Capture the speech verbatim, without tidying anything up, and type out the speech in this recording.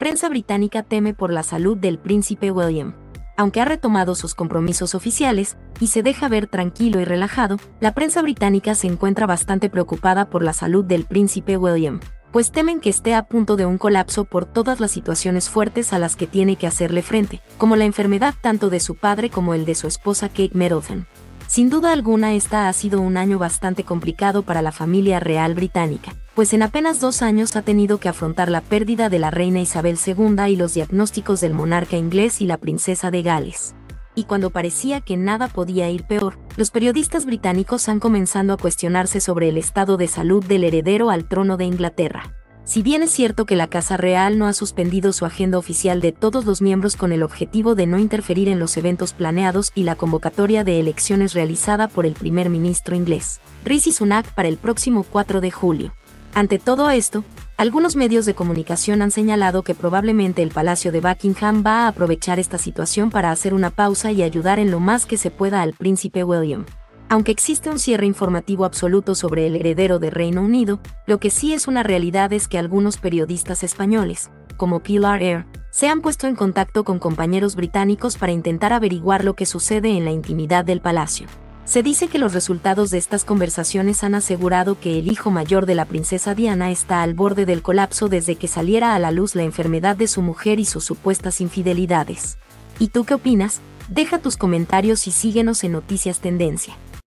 prensa británica teme por la salud del príncipe William. Aunque ha retomado sus compromisos oficiales y se deja ver tranquilo y relajado, la prensa británica se encuentra bastante preocupada por la salud del príncipe William, pues temen que esté a punto de un colapso por todas las situaciones fuertes a las que tiene que hacerle frente, como la enfermedad tanto de su padre como el de su esposa Kate Middleton. Sin duda alguna, esta ha sido un año bastante complicado para la familia real británica, pues en apenas dos años ha tenido que afrontar la pérdida de la reina Isabel segunda y los diagnósticos del monarca inglés y la princesa de Gales. Y cuando parecía que nada podía ir peor, los periodistas británicos han comenzado a cuestionarse sobre el estado de salud del heredero al trono de Inglaterra. Si bien es cierto que la Casa Real no ha suspendido su agenda oficial de todos los miembros con el objetivo de no interferir en los eventos planeados y la convocatoria de elecciones realizada por el primer ministro inglés, Rishi Sunak, para el próximo cuatro de julio. Ante todo esto, algunos medios de comunicación han señalado que probablemente el Palacio de Buckingham va a aprovechar esta situación para hacer una pausa y ayudar en lo más que se pueda al príncipe William. Aunque existe un cierre informativo absoluto sobre el heredero de Reino Unido, lo que sí es una realidad es que algunos periodistas españoles, como Pilar Eyre, se han puesto en contacto con compañeros británicos para intentar averiguar lo que sucede en la intimidad del palacio. Se dice que los resultados de estas conversaciones han asegurado que el hijo mayor de la princesa Diana está al borde del colapso desde que saliera a la luz la enfermedad de su mujer y sus supuestas infidelidades. ¿Y tú qué opinas? Deja tus comentarios y síguenos en Noticias Tendencia.